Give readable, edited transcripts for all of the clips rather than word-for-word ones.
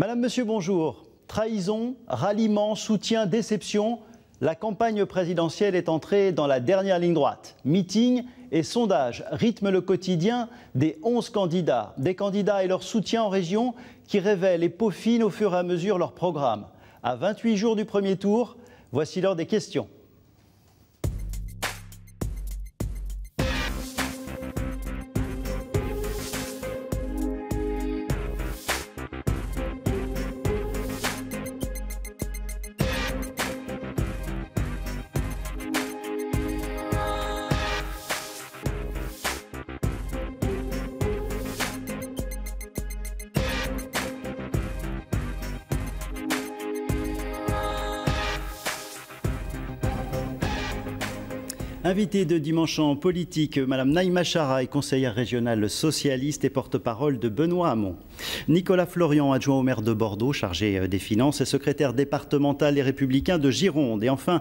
Madame, Monsieur, bonjour. Trahison, ralliement, soutien, déception. La campagne présidentielle est entrée dans la dernière ligne droite. Meeting et sondages rythment le quotidien des 11 candidats. Des candidats et leur soutien en région qui révèlent et peaufinent au fur et à mesure leur programme. À 28 jours du premier tour, voici l'heure des questions. Invitée de dimanche en politique, Madame Naïma Charaï, conseillère régionale socialiste et porte-parole de Benoît Hamon. Nicolas Florian, adjoint au maire de Bordeaux, chargé des finances et secrétaire départemental des Républicains de Gironde. Et enfin,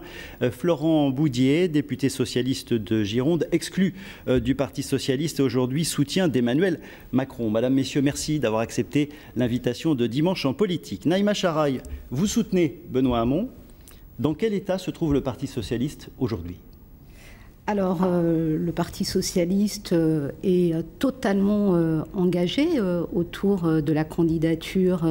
Florent Boudié, député socialiste de Gironde, exclu du Parti Socialiste et aujourd'hui soutien d'Emmanuel Macron. Madame, Messieurs, merci d'avoir accepté l'invitation de dimanche en politique. Naïma Charaï, vous soutenez Benoît Hamon. Dans quel état se trouve le Parti Socialiste aujourd'hui ? Alors, le Parti Socialiste est totalement engagé autour de la candidature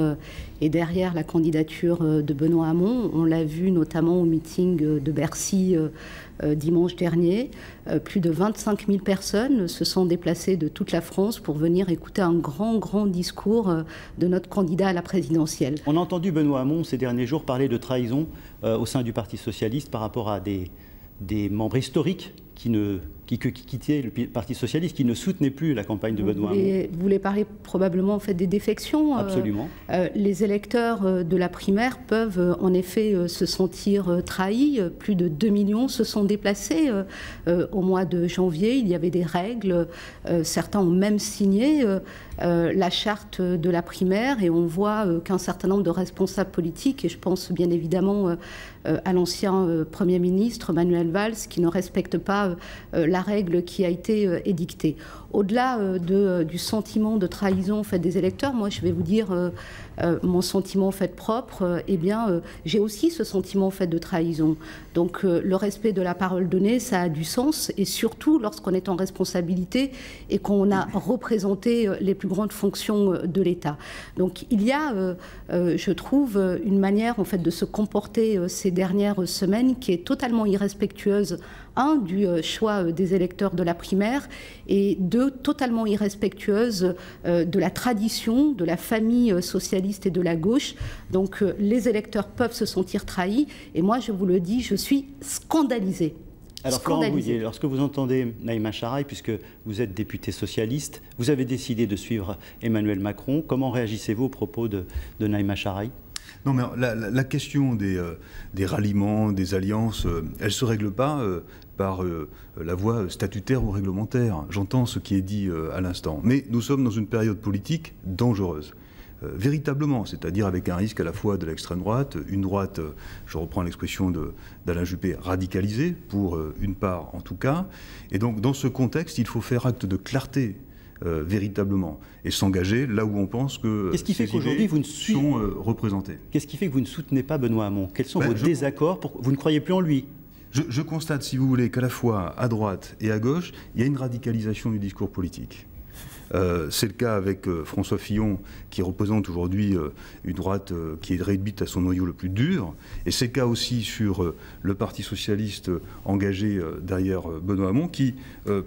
et derrière la candidature de Benoît Hamon. On l'a vu notamment au meeting de Bercy dimanche dernier. Plus de 25 000 personnes se sont déplacées de toute la France pour venir écouter un grand discours de notre candidat à la présidentielle. On a entendu Benoît Hamon ces derniers jours parler de trahison au sein du Parti Socialiste par rapport à des membres historiques qui quittaient le Parti Socialiste, qui ne soutenaient plus la campagne de Benoît Hamon. Vous voulez parler probablement en fait des défections. Absolument. Les électeurs de la primaire peuvent en effet se sentir trahis. Plus de 2 millions se sont déplacés au mois de janvier. Il y avait des règles. Certains ont même signé la charte de la primaire et on voit qu'un certain nombre de responsables politiques, et je pense bien évidemment à l'ancien Premier ministre Manuel Valls, qui ne respecte pas la règle qui a été édictée. Au-delà du sentiment de trahison en fait, des électeurs, moi je vais vous dire mon sentiment en fait, propre, eh bien j'ai aussi ce sentiment en fait, de trahison. Donc le respect de la parole donnée, ça a du sens, et surtout lorsqu'on est en responsabilité et qu'on a représenté les plus grandes fonctions de l'État. Donc il y a, je trouve, une manière en fait, de se comporter ces dernières semaines qui est totalement irrespectueuse, un, du choix des électeurs de la primaire, et deux, totalement irrespectueuse de la tradition, de la famille socialiste et de la gauche. Donc les électeurs peuvent se sentir trahis, et moi je vous le dis, je suis scandalisée. Alors, Florent Boudié, lorsque vous entendez Naïma Charaï, puisque vous êtes députée socialiste, vous avez décidé de suivre Emmanuel Macron. Comment réagissez-vous aux propos de Naïma Charaï ? Non, mais la question des ralliements, des alliances, elle ne se règle pas par la voie statutaire ou réglementaire. J'entends ce qui est dit à l'instant. Mais nous sommes dans une période politique dangereuse. Véritablement, c'est-à-dire avec un risque à la fois de l'extrême droite, une droite, je reprends l'expression d'Alain Juppé, radicalisée, pour une part en tout cas. Et donc, dans ce contexte, il faut faire acte de clarté. Véritablement, et s'engager là où on pense que sont représentées. Qu'est-ce qui fait que vous ne soutenez pas Benoît Hamon? Quels sont vos désaccords pour... Vous ne croyez plus en lui? Je constate, si vous voulez, qu'à la fois à droite et à gauche, il y a une radicalisation du discours politique. C'est le cas avec François Fillon, qui représente aujourd'hui une droite qui est réduite à son noyau le plus dur. Et c'est le cas aussi sur le Parti Socialiste engagé derrière Benoît Hamon, qui,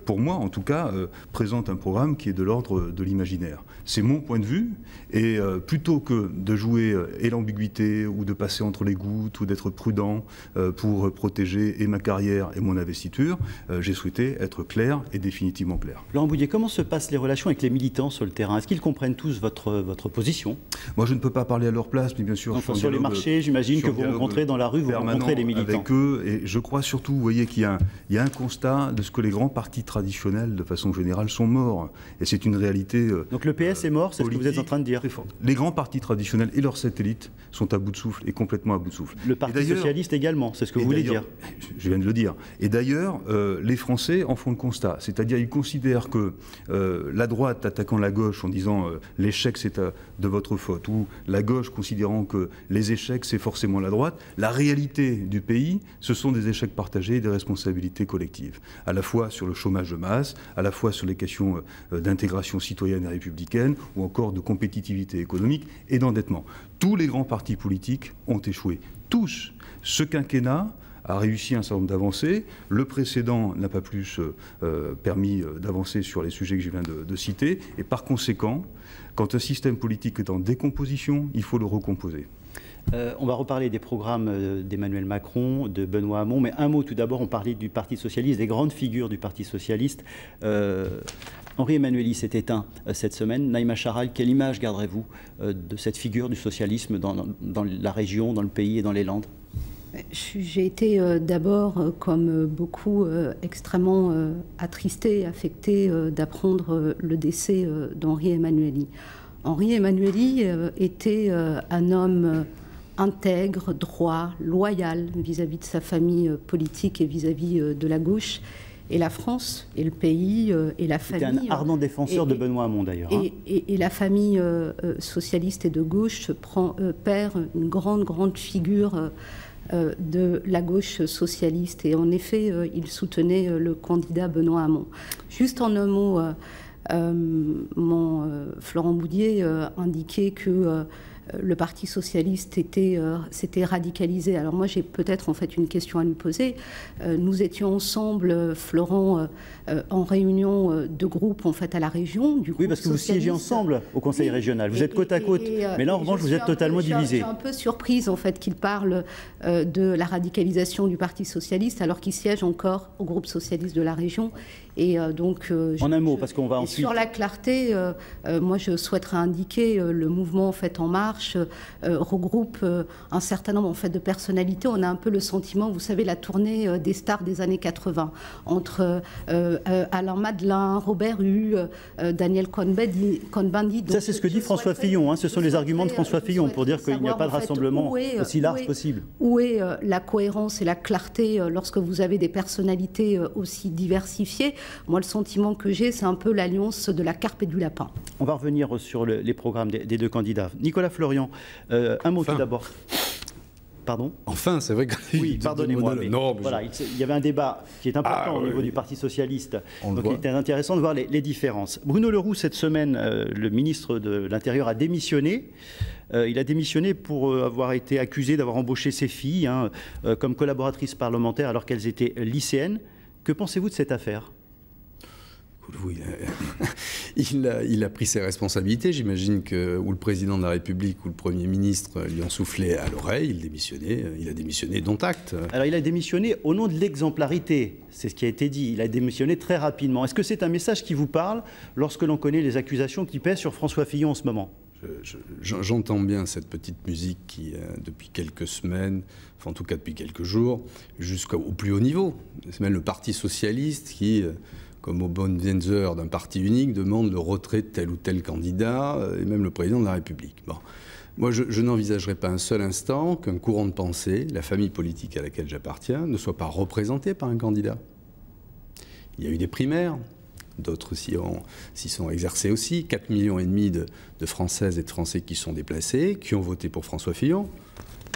pour moi en tout cas, présente un programme qui est de l'ordre de l'imaginaire. C'est mon point de vue. Et plutôt que de jouer et l'ambiguïté, ou de passer entre les gouttes, ou d'être prudent pour protéger et ma carrière et mon investiture, j'ai souhaité être clair et définitivement clair. Florent Boudié, comment se passent les relations avec les militants sur le terrain? Est-ce qu'ils comprennent tous votre position? Moi, je ne peux pas parler à leur place, mais bien sûr... Donc, sur les marchés, j'imagine que vous rencontrez dans la rue, vous rencontrez les militants. Avec eux, et je crois surtout, vous voyez, qu'il y a un constat de ce que les grands partis traditionnels, de façon générale, sont morts. Et c'est une réalité... Donc le PS est mort, c'est ce que vous êtes en train de dire? Les grands partis traditionnels et leurs satellites sont à bout de souffle, et complètement à bout de souffle. Le Parti Socialiste également, c'est ce que vous voulez dire? Je viens de le dire. Et d'ailleurs, les Français en font le constat. C'est-à-dire, ils considèrent que la droite droite attaquant la gauche en disant l'échec c'est de votre faute, ou la gauche considérant que les échecs c'est forcément la droite, la réalité du pays ce sont des échecs partagés et des responsabilités collectives, à la fois sur le chômage de masse, à la fois sur les questions d'intégration citoyenne et républicaine, ou encore de compétitivité économique et d'endettement. Tous les grands partis politiques ont échoué, tous. Ce quinquennat a réussi un certain nombre d'avancées. Le précédent n'a pas plus permis d'avancer sur les sujets que je viens de citer. Et par conséquent, quand un système politique est en décomposition, il faut le recomposer. On va reparler des programmes d'Emmanuel Macron, de Benoît Hamon, mais un mot tout d'abord, on parlait du Parti Socialiste, des grandes figures du Parti Socialiste. Henri Emmanuelli s'est éteint cette semaine. Naïma Charaï, quelle image garderez-vous de cette figure du socialisme dans la région, dans le pays et dans les Landes? J'ai été d'abord, comme beaucoup, extrêmement attristée, affectée d'apprendre le décès d'Henri Emmanuelli. Henri Emmanuelli était un homme intègre, droit, loyal vis-à-vis de sa famille politique et vis-à-vis de la gauche. Et la France, et le pays, et la famille... C'était un ardent défenseur de Benoît Hamon, d'ailleurs. Hein. Et la famille socialiste et de gauche perd une grande figure de la gauche socialiste. Et en effet, il soutenait le candidat Benoît Hamon. Juste en un mot, Florent Boudié indiquait que... le Parti Socialiste s'était radicalisé. Alors moi, j'ai peut-être en fait une question à lui poser. Nous étions ensemble, Florent, en réunion de groupe en fait à la région. Oui, parce que vous siégez ensemble au Conseil régional. Vous êtes côte à côte. Mais là, en revanche, vous êtes totalement divisés. Je suis un peu surprise en fait qu'il parle de la radicalisation du Parti Socialiste alors qu'il siège encore au groupe socialiste de la région. Et donc, en un mot, parce qu'on va ensuite... Sur la clarté, moi, je souhaiterais indiquer le mouvement en fait En Marche regroupe un certain nombre en fait, de personnalités. On a un peu le sentiment, vous savez, la tournée des stars des années 80, entre Alain Madelin, Robert Hue, Daniel Cohn-Bendit. Ça, c'est ce que dit François Fillon. Hein, ce sont les arguments de François Fillon pour dire qu'il n'y a pas de rassemblement aussi large possible. Où est la cohérence et la clarté lorsque vous avez des personnalités aussi diversifiées? Moi, le sentiment que j'ai, c'est un peu l'alliance de la carpe et du lapin. On va revenir sur les programmes des deux candidats. Nicolas Florian, un mot tout d'abord. Pardon ? Enfin, c'est vrai que... Oui, pardonnez-moi, mais voilà, il y avait un débat qui est important au niveau du Parti Socialiste. Donc il était intéressant de voir les différences. Bruno Le Roux, cette semaine, le ministre de l'Intérieur a démissionné. Il a démissionné pour avoir été accusé d'avoir embauché ses filles comme collaboratrices parlementaires alors qu'elles étaient lycéennes. Que pensez-vous de cette affaire ? Oui, il a pris ses responsabilités. J'imagine que ou le président de la République ou le Premier ministre lui ont soufflé à l'oreille. Il a démissionné dont acte. Alors il a démissionné au nom de l'exemplarité, c'est ce qui a été dit. Il a démissionné très rapidement. Est-ce que c'est un message qui vous parle lorsque l'on connaît les accusations qui pèsent sur François Fillon en ce moment ? J'entends bien cette petite musique qui, depuis quelques semaines, enfin en tout cas depuis quelques jours, jusqu'au plus haut niveau. C'est même le Parti Socialiste qui... comme aux bonnes heures d'un parti unique, demande le retrait de tel ou tel candidat, et même le président de la République. Bon. Moi, je n'envisagerai pas un seul instant qu'un courant de pensée, la famille politique à laquelle j'appartiens, ne soit pas représenté par un candidat. Il y a eu des primaires, d'autres s'y sont exercés aussi, 4,5 millions de Françaises et de Français qui sont déplacés, qui ont voté pour François Fillon.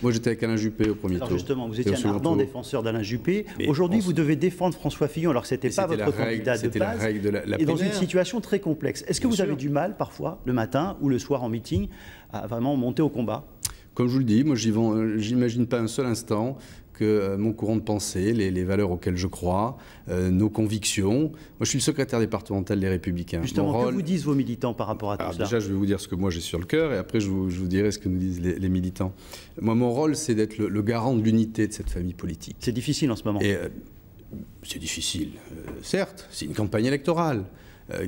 Moi, j'étais avec Alain Juppé au premier tour. Alors justement, vous étiez un ardent défenseur d'Alain Juppé. Aujourd'hui, vous devez défendre François Fillon, alors que ce n'était pas votre candidat de base, et dans une situation très complexe. Est-ce que vous avez du mal, parfois, le matin ou le soir en meeting, à vraiment monter au combat? Comme je vous le dis, moi, j'imagine pas un seul instant que mon courant de pensée, les valeurs auxquelles je crois, nos convictions... Moi, je suis le secrétaire départemental des Républicains. Justement, que vous disent vos militants par rapport à tout ça? Déjà, je vais vous dire ce que moi j'ai sur le cœur, et après, je vous dirai ce que nous disent les militants. Moi, mon rôle, c'est d'être le garant de l'unité de cette famille politique. C'est difficile en ce moment. C'est difficile, certes. C'est une campagne électorale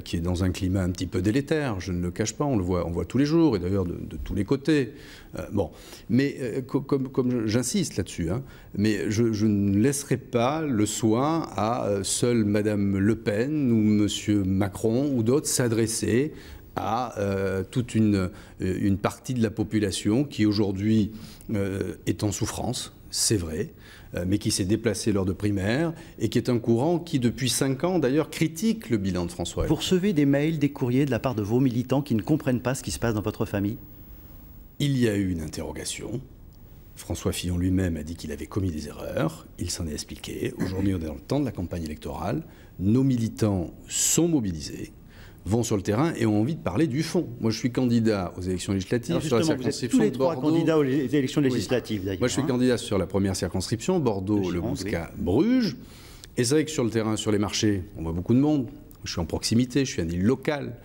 qui est dans un climat un petit peu délétère, je ne le cache pas, on voit tous les jours, et d'ailleurs de tous les côtés. Bon, mais comme j'insiste là-dessus, mais je ne laisserai pas le soin à seule Madame Le Pen ou Monsieur Macron ou d'autres s'adresser à toute une partie de la population qui aujourd'hui est en souffrance. c'est vrai, mais qui s'est déplacé lors de primaires et qui est un courant qui, depuis 5 ans d'ailleurs, critique le bilan de François Hollande. Vous recevez des mails, des courriers de la part de vos militants qui ne comprennent pas ce qui se passe dans votre famille? Il y a eu une interrogation. François Fillon lui-même a dit qu'il avait commis des erreurs. Il s'en est expliqué. Aujourd'hui, on est dans le temps de la campagne électorale. Nos militants sont mobilisés, vont sur le terrain et ont envie de parler du fond. Moi, je suis candidat aux élections législatives. Alors justement, sur la circonscription vous êtes tous les trois Bordeaux. Candidats aux élections législatives, oui. D'ailleurs. Moi, je suis candidat sur la première circonscription, Bordeaux, Le Bouscat, oui. Bruges. Et c'est vrai que sur le terrain, sur les marchés, on voit beaucoup de monde. Je suis en proximité, je suis un élu local.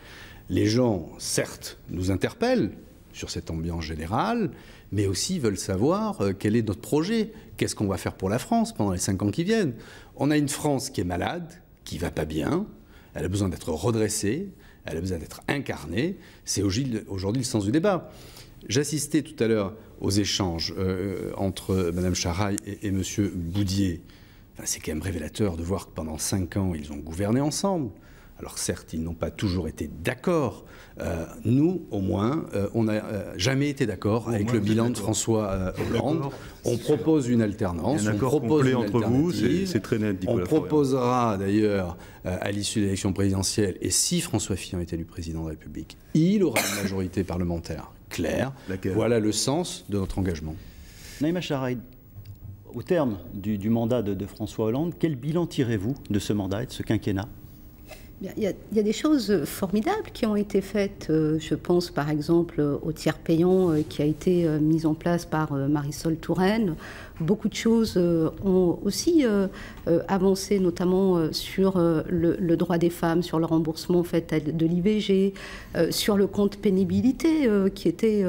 Les gens, certes, nous interpellent sur cette ambiance générale, mais aussi veulent savoir quel est notre projet. Qu'est-ce qu'on va faire pour la France pendant les 5 ans qui viennent? On a une France qui est malade, qui ne va pas bien. Elle a besoin d'être redressée, elle a besoin d'être incarnée. C'est aujourd'hui le sens du débat. J'assistais tout à l'heure aux échanges entre Mme Charaï et M. Boudié. Enfin, c'est quand même révélateur de voir que pendant 5 ans, ils ont gouverné ensemble. Alors certes, ils n'ont pas toujours été d'accord. Nous, au moins, on n'a jamais été d'accord avec le bilan de François Hollande. On propose une alternance. On propose une entre vous, c'est très net. On proposera d'ailleurs, à l'issue de l'élection présidentielle, et si François Fillon est élu président de la République, il aura une majorité parlementaire claire. Voilà le sens de notre engagement. Naïma Charaï, au terme du mandat de François Hollande, quel bilan tirez-vous de ce mandat et de ce quinquennat? Il y a des choses formidables qui ont été faites. Je pense par exemple au tiers payant qui a été mis en place par Marisol Touraine. Beaucoup de choses ont aussi avancé, notamment sur le droit des femmes, sur le remboursement en fait de l'IVG, sur le compte pénibilité qui était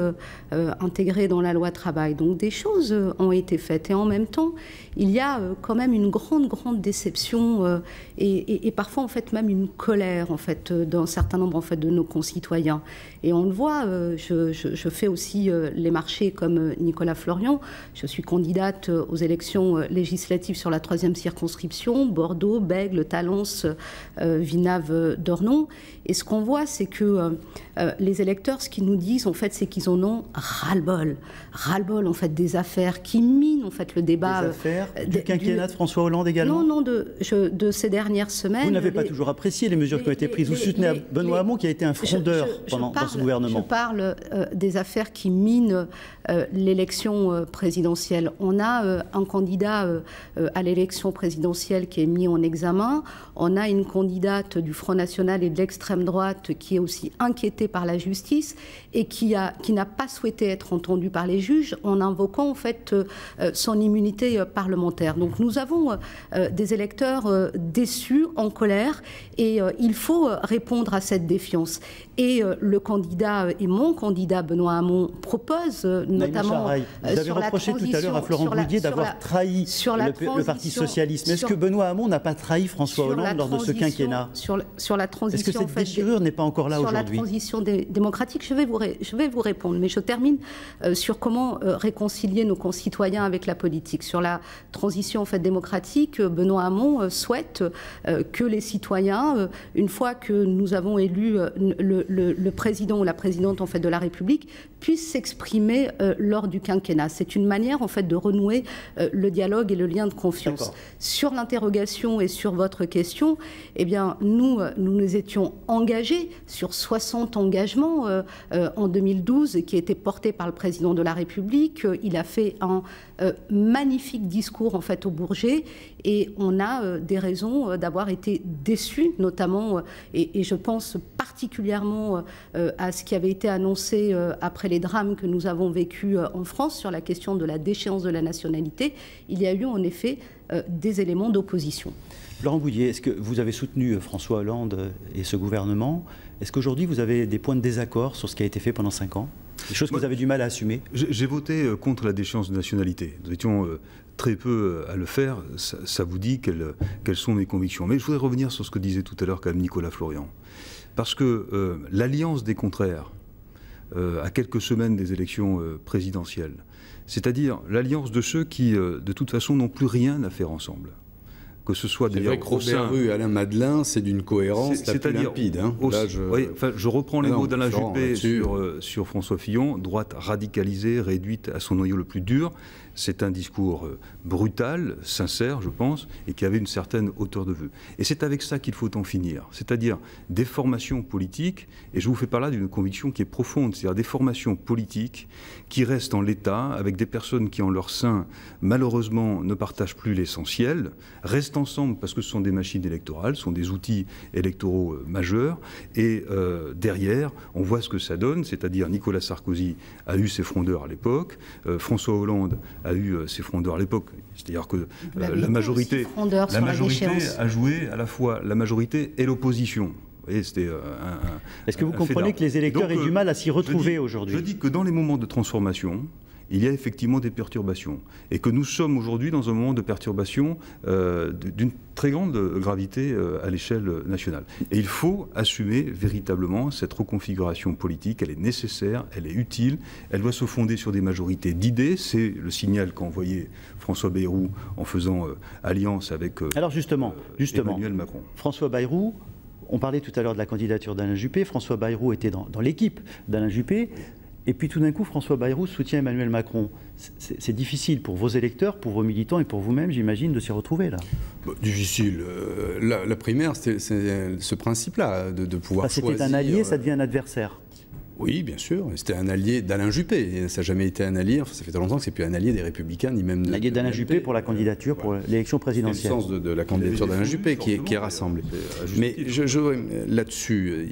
intégré dans la loi travail. Donc des choses ont été faites. Et en même temps, il y a quand même une grande déception et parfois en fait même une colère en fait d'un certain nombre en fait de nos concitoyens, et on le voit. Je fais aussi les marchés comme Nicolas Florian. Je suis candidate aux élections législatives sur la 3e circonscription, Bordeaux, Bègle, Talence, Vinave, Dornon, et ce qu'on voit, c'est que les électeurs, ce qu'ils nous disent en fait, c'est qu'ils en ont ras-le-bol en fait des affaires qui minent en fait le débat, des affaires du quinquennat de François Hollande également. Non, de ces dernières semaines. Vous n'avez pas toujours apprécié les mesures qui ont été prises. Vous soutenez Benoît Hamon qui a été un frondeur dans ce gouvernement. Je parle des affaires qui minent l'élection présidentielle. On a un candidat à l'élection présidentielle qui est mis en examen. On a une candidate du Front National et de l'extrême droite qui est aussi inquiétée par la justice et qui n'a pas souhaité être entendue par les juges en invoquant en fait son immunité parlementaire. Donc nous avons des électeurs déçus, en colère. Et il faut répondre à cette défiance. Et le candidat, et mon candidat Benoît Hamon, propose notamment Charaï, vous avez reproché tout à l'heure à Florent Boudié d'avoir trahi le Parti Socialiste. Est-ce que Benoît Hamon n'a pas trahi François Hollande lors de ce quinquennat? Est-ce que cette déchirure n'est pas encore là aujourd'hui? Sur la transition démocratique, je vais vous répondre, mais je termine sur comment réconcilier nos concitoyens avec la politique. Sur la transition en fait, démocratique, Benoît Hamon souhaite que les citoyens, une fois que nous avons élu le président ou la présidente en fait de la République, puissent s'exprimer lors du quinquennat. C'est une manière en fait de renouer le dialogue et le lien de confiance. Sur l'interrogation et sur votre question, eh bien nous étions engagés sur 60 engagements en 2012 qui étaient portés par le président de la République. Il a fait un magnifique discours en fait au Bourget, et on a des raisons d'avoir été déçus, notamment, et je pense particulièrement à ce qui avait été annoncé après les drames que nous avons vécus en France sur la question de la déchéance de la nationalité. Il y a eu en effet des éléments d'opposition. Florent Boudié, est-ce que vous avez soutenu François Hollande et ce gouvernement? Est-ce qu'aujourd'hui vous avez des points de désaccord sur ce qui a été fait pendant 5 ans? Des choses que vous avez du mal à assumer? J'ai voté contre la déchéance de nationalité. Nous étions très peu à le faire. Ça vous dit quelles sont mes convictions. Mais je voudrais revenir sur ce que disait tout à l'heure quand même Nicolas Florian. Parce que l'alliance des contraires, à quelques semaines des élections présidentielles, c'est-à-dire l'alliance de ceux qui, de toute façon, n'ont plus rien à faire ensemble, que ce soit d'ailleurs au sein... Robert Hue, Alain Madelin, c'est d'une cohérence limpide. Hein. Là, je reprends les mots d'Alain Juppé sur François Fillon, droite radicalisée, réduite à son noyau le plus dur. C'est un discours brutal, sincère, je pense, et qui avait une certaine hauteur de vue. Et c'est avec ça qu'il faut en finir, c'est-à-dire des formations politiques, et je vous fais par là d'une conviction qui est profonde, c'est-à-dire des formations politiques qui restent en l'état, avec des personnes qui en leur sein, malheureusement, ne partagent plus l'essentiel, restent ensemble parce que ce sont des machines électorales, ce sont des outils électoraux majeurs, et derrière, on voit ce que ça donne, c'est-à-dire Nicolas Sarkozy a eu ses frondeurs à l'époque, François Hollande a eu ses frondeurs à l'époque, c'est-à-dire que la majorité a joué à la fois la majorité et l'opposition. Est-ce que vous comprenez que les électeurs aient du mal à s'y retrouver aujourd'hui? Je dis que dans les moments de transformation, il y a effectivement des perturbations, et que nous sommes aujourd'hui dans un moment de perturbation d'une très grande gravité à l'échelle nationale. Et il faut assumer véritablement cette reconfiguration politique, elle est nécessaire, elle est utile, elle doit se fonder sur des majorités d'idées, c'est le signal qu'a envoyé François Bayrou en faisant alliance avec Emmanuel Macron. François Bayrou, on parlait tout à l'heure de la candidature d'Alain Juppé, François Bayrou était dans l'équipe d'Alain Juppé, et puis tout d'un coup, François Bayrou soutient Emmanuel Macron. C'est difficile pour vos électeurs, pour vos militants et pour vous-même, j'imagine, de s'y retrouver, là. Bah, difficile. La primaire, c'est ce principe-là, de pouvoir choisir. C'était un allié, ça devient un adversaire. Oui, bien sûr. C'était un allié d'Alain Juppé. Ça n'a jamais été un allié. Ça fait longtemps que c'est plus un allié des Républicains, ni même de... L'allié d'Alain Juppé pour la candidature, pour l'élection présidentielle. C'est le sens de la candidature d'Alain Juppé qui est rassemblée. Mais là-dessus,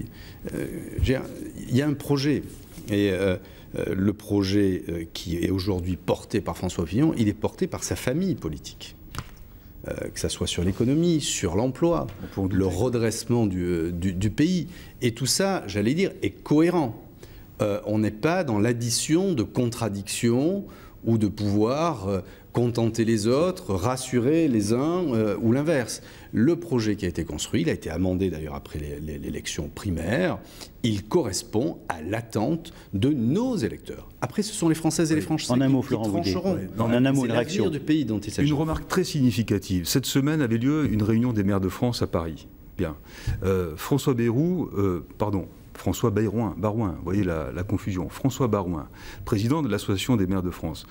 il y a un projet. Et le projet qui est aujourd'hui porté par François Fillon, il est porté par sa famille politique. Que ça soit sur l'économie, sur l'emploi, le redressement du pays. Et tout ça, j'allais dire, est cohérent. On n'est pas dans l'addition de contradictions ou de pouvoir contenter les autres, rassurer les uns ou l'inverse. Le projet qui a été construit, il a été amendé d'ailleurs après l'élection primaire, il correspond à l'attente de nos électeurs. Après, ce sont les Françaises et les Français qui trancheront. En un mot, une réaction du pays dont il s'agit. Une remarque très significative. Cette semaine avait lieu une réunion des maires de France à Paris. Bien. François Baroin, vous voyez la confusion. François Baroin, président de l'Association des maires de France,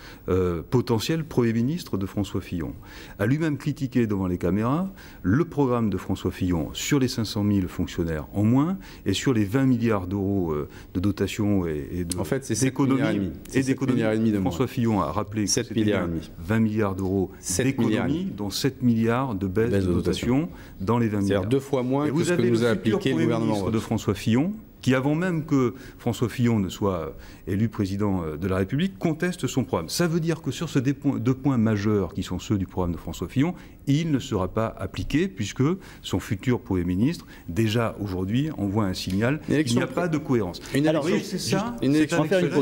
potentiel Premier ministre de François Fillon, a lui-même critiqué devant les caméras le programme de François Fillon sur les 500 000 fonctionnaires en moins et sur les 20 milliards d'euros de dotation et d'économie. Et d'économie. François Fillon a rappelé que c'était 20 milliards d'euros d'économie, dont 7 milliards de baisse de dotation dans les 20 milliards. C'est-à-dire 2 fois moins que ce que nous a appliqué le gouvernement de François Fillon, qui, avant même que François Fillon ne soit élu président de la République, conteste son programme. Ça veut dire que sur ces deux points majeurs qui sont ceux du programme de François Fillon, il ne sera pas appliqué, puisque son futur Premier ministre, déjà aujourd'hui, envoie un signal qu'il n'y a pas de cohérence. Alors oui, c'est ça, c'est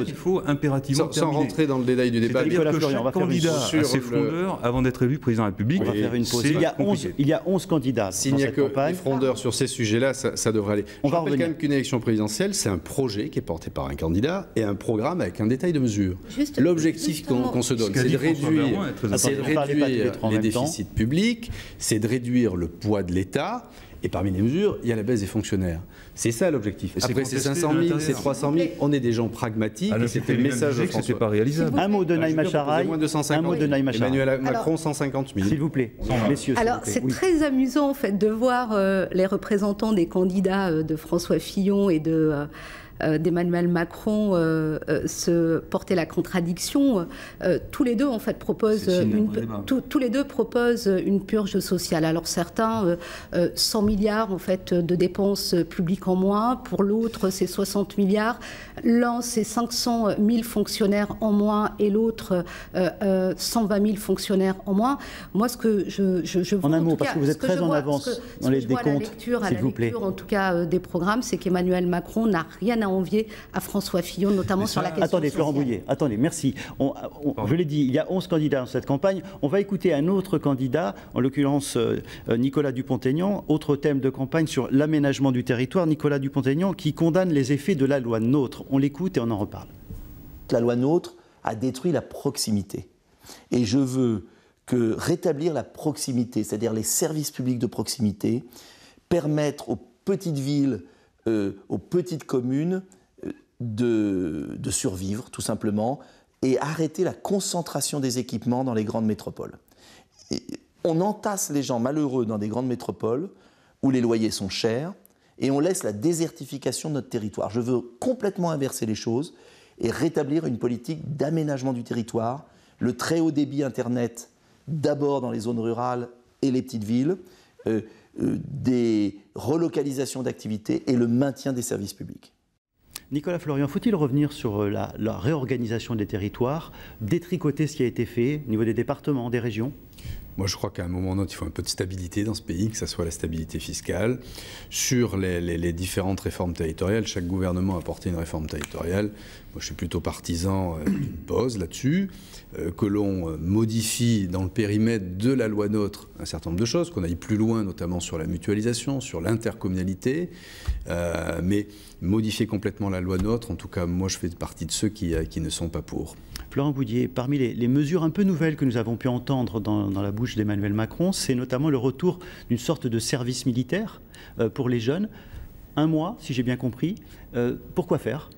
qu'il faut impérativement terminer. Sans rentrer dans le détail du débat, c'est-à-dire que chaque candidat a ses frondeurs avant d'être élu président de la République. On va faire une pause. Il y a 11 candidats dans cette campagne. S'il n'y a que les frondeurs sur ces sujets-là, ça devrait aller. On va revenir. Je rappelle quand même qu'une élection présidentielle, c'est un projet qui est porté par un candidat et un programme avec un détail de mesures. L'objectif qu'on se donne, c'est de réduire les déficits publics, c'est de réduire le poids de l'État, et parmi les mesures, il y a la baisse des fonctionnaires. C'est ça l'objectif. Après, c'est 500 000, c'est 300 000, on est des gens pragmatiques, c'était le message de François. Pas réalisable. Un mot de Naïma Charaï, Emmanuel Macron, 150 000. S'il vous plaît, messieurs. Alors, c'est très amusant, en fait, de voir les représentants des candidats de François Fillon et d'Emmanuel Macron se porter la contradiction. Tous les deux en fait proposent une purge sociale. Alors certains 100 milliards en fait de dépenses publiques en moins, pour l'autre c'est 60 milliards, l'un c'est 500 000 fonctionnaires en moins et l'autre 120 000 fonctionnaires en moins. Moi ce que je vois, en un mot, parce que vous êtes très en avance dans les décomptes, s'il vous plaît, en tout cas des programmes, c'est qu'Emmanuel Macron n'a rien à envier à François Fillon, notamment sur la question sociale. Attendez, Florent Boudié, attendez, merci. Je l'ai dit, il y a 11 candidats dans cette campagne. On va écouter un autre candidat, en l'occurrence Nicolas Dupont-Aignan, autre thème de campagne sur l'aménagement du territoire. Nicolas Dupont-Aignan qui condamne les effets de la loi NOTRe. On l'écoute et on en reparle. La loi NOTRe a détruit la proximité. Et je veux que rétablir la proximité, c'est-à-dire les services publics de proximité, permettre aux petites villes, aux petites communes de survivre, tout simplement, et arrêter la concentration des équipements dans les grandes métropoles. Et on entasse les gens malheureux dans des grandes métropoles où les loyers sont chers et on laisse la désertification de notre territoire. Je veux complètement inverser les choses et rétablir une politique d'aménagement du territoire, le très haut débit Internet d'abord dans les zones rurales et les petites villes, des relocalisations d'activités et le maintien des services publics. Nicolas Florian, faut-il revenir sur la réorganisation des territoires, détricoter ce qui a été fait au niveau des départements, des régions ? Moi, je crois qu'à un moment ou un autre, il faut un peu de stabilité dans ce pays, que ce soit la stabilité fiscale. Sur les différentes réformes territoriales, chaque gouvernement a porté une réforme territoriale. Moi, je suis plutôt partisan d'une pause là-dessus, que l'on modifie dans le périmètre de la loi NOTRe un certain nombre de choses, qu'on aille plus loin, notamment sur la mutualisation, sur l'intercommunalité. Mais modifier complètement la loi NOTRe, en tout cas, moi, je fais partie de ceux qui ne sont pas pour. Florent Boudié, parmi les mesures un peu nouvelles que nous avons pu entendre dans la bouche d'Emmanuel Macron, c'est notamment le retour d'une sorte de service militaire pour les jeunes. 1 mois, si j'ai bien compris. Pourquoi faire ?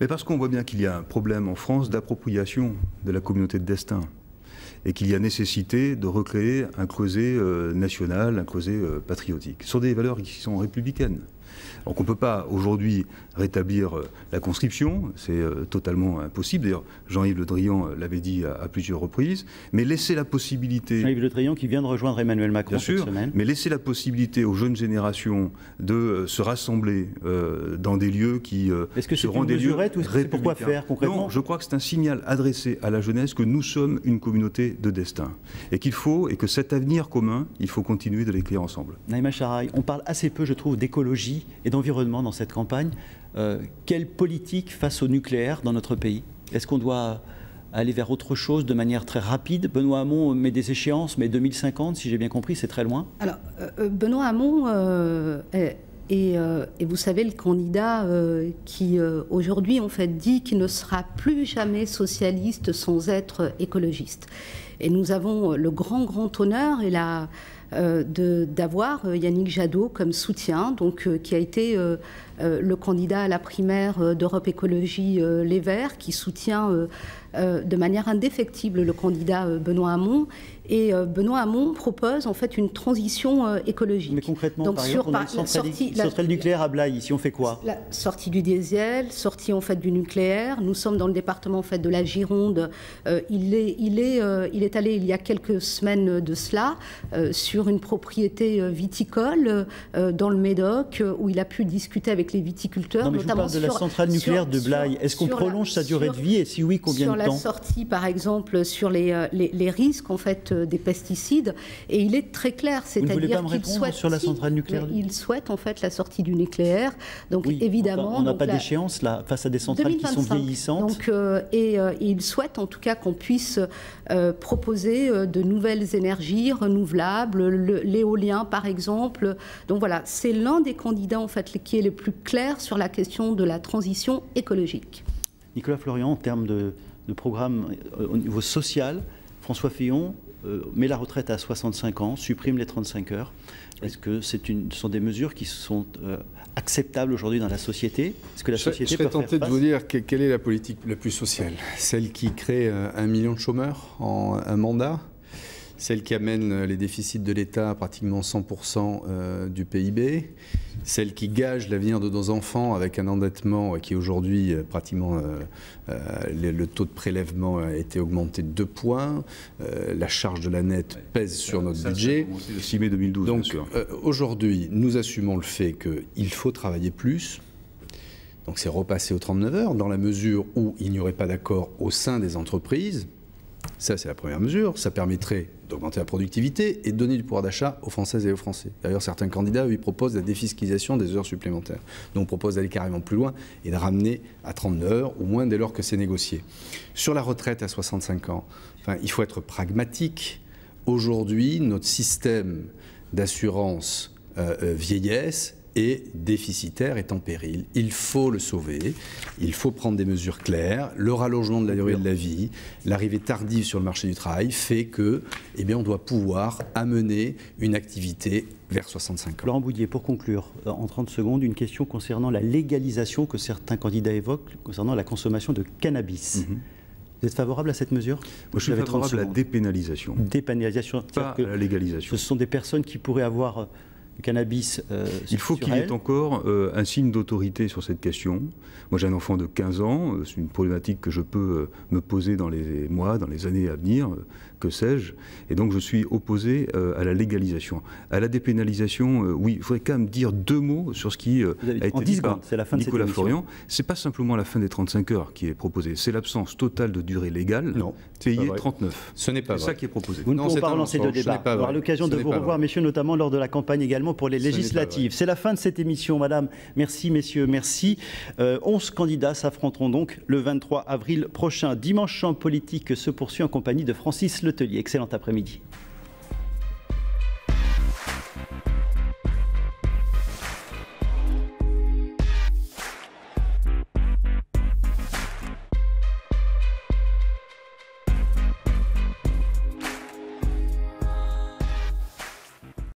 Mais parce qu'on voit bien qu'il y a un problème en France d'appropriation de la communauté de destin et qu'il y a nécessité de recréer un creuset national, un creuset patriotique. Ce sont des valeurs qui sont républicaines. Donc on ne peut pas aujourd'hui rétablir la conscription, c'est totalement impossible. D'ailleurs, Jean-Yves Le Drian l'avait dit à plusieurs reprises, mais laisser la possibilité... Jean-Yves Le Drian qui vient de rejoindre Emmanuel Macron cette semaine. Mais laisser la possibilité aux jeunes générations de se rassembler dans des lieux qui seront des lieux républicains. Pourquoi faire concrètement ? Non, je crois que c'est un signal adressé à la jeunesse que nous sommes une communauté de destin et qu'il faut, et que cet avenir commun, il faut continuer de l'écrire ensemble. Naïma Charaï, on parle assez peu, je trouve, d'écologie et d'environnement dans cette campagne. Quelle politique face au nucléaire dans notre pays? Est-ce qu'on doit aller vers autre chose de manière très rapide? Benoît Hamon met des échéances, mais 2050, si j'ai bien compris, c'est très loin. Alors, Benoît Hamon est, vous savez, le candidat qui, aujourd'hui, en fait, dit qu'il ne sera plus jamais socialiste sans être écologiste. Et nous avons le grand honneur et la... d'avoir Yannick Jadot comme soutien, donc, qui a été le candidat à la primaire d'Europe Écologie Les Verts, qui soutient de manière indéfectible le candidat Benoît Hamon. Et Benoît Hamon propose en fait une transition écologique. Mais concrètement, donc, par exemple, on a une sortie nucléaire à Blaye, ici on fait quoi? La sortie du diesel, sortie en fait du nucléaire. Nous sommes dans le département en fait de la Gironde. Il est allé il y a quelques semaines de cela sur une propriété viticole dans le Médoc où il a pu discuter avec les viticulteurs. Non, mais notamment je vous parle de la centrale nucléaire de Blaye. Est-ce qu'on prolonge sa durée de vie et si oui, combien de temps? Sur la sortie, par exemple, sur les risques en fait des pesticides, et il est très clair, c'est-à-dire qu'il souhaite sur la centrale nucléaire. Il souhaite en fait la sortie du nucléaire. Donc oui, évidemment, on n'a pas d'échéance là face à des centrales 2025, qui sont vieillissantes. Donc et il souhaite en tout cas qu'on puisse proposer de nouvelles énergies renouvelables, l'éolien par exemple. Donc voilà, c'est l'un des candidats en fait qui est le plus clair sur la question de la transition écologique. Nicolas Florian, en termes de programme au niveau social, François Fillon met la retraite à 65 ans, supprime les 35 heures. Est-ce que ce sont des mesures qui sont acceptables aujourd'hui dans la société? Est-ce que la société je serais tenté de vous dire quelle est la politique la plus sociale? Celle qui crée 1 million de chômeurs en un mandat? Celle qui amène les déficits de l'État à pratiquement 100% du PIB, celle qui gage l'avenir de nos enfants avec un endettement qui aujourd'hui pratiquement le taux de prélèvement a été augmenté de 2 points, la charge de la nette pèse sur notre budget. Le 6 mai 2012, donc aujourd'hui, nous assumons le fait qu'il faut travailler plus. Donc c'est repasser aux 39 heures dans la mesure où il n'y aurait pas d'accord au sein des entreprises. Ça, c'est la première mesure. Ça permettrait d'augmenter la productivité et de donner du pouvoir d'achat aux Françaises et aux Français. D'ailleurs, certains candidats, eux, ils proposent la défiscalisation des heures supplémentaires. Donc, on propose d'aller carrément plus loin et de ramener à 39 heures, au moins dès lors que c'est négocié. Sur la retraite à 65 ans, enfin, il faut être pragmatique. Aujourd'hui, notre système d'assurance vieillesse est déficitaire, est en péril. Il faut le sauver, il faut prendre des mesures claires. Le rallongement de la durée de la vie, l'arrivée tardive sur le marché du travail fait que, eh bien, on doit pouvoir amener une activité vers 65 ans. Florent Boudié, pour conclure, en 30 secondes, une question concernant la légalisation que certains candidats évoquent, concernant la consommation de cannabis. Mm-hmm. Vous êtes favorable à cette mesure? Moi, je suis favorable à la dépénalisation. Dépénalisation, pas à la légalisation. Ce sont des personnes qui pourraient avoir du cannabis. Il faut qu'il y ait encore un signe d'autorité sur cette question. Moi, j'ai un enfant de 15 ans. C'est une problématique que je peux me poser dans les mois, dans les années à venir, que sais-je. Et donc, je suis opposé à la légalisation. À la dépénalisation, oui, il faudrait quand même dire deux mots sur ce qui a été dit par Nicolas Florian. C'est pas simplement la fin des 35 heures qui est proposée. C'est l'absence totale de durée légale payée 39. Ce n'est pas vrai. C'est ça qui est proposé. Vous ne pouvez pas relancer de débat. On aura l'occasion de vous revoir, messieurs, notamment lors de la campagne également pour les législatives. C'est la fin de cette émission, madame. Merci, messieurs, merci. 11 candidats s'affronteront donc le 23 avril prochain. Dimanche Champ Politique se poursuit en compagnie de Francis Letellier. Excellent après-midi.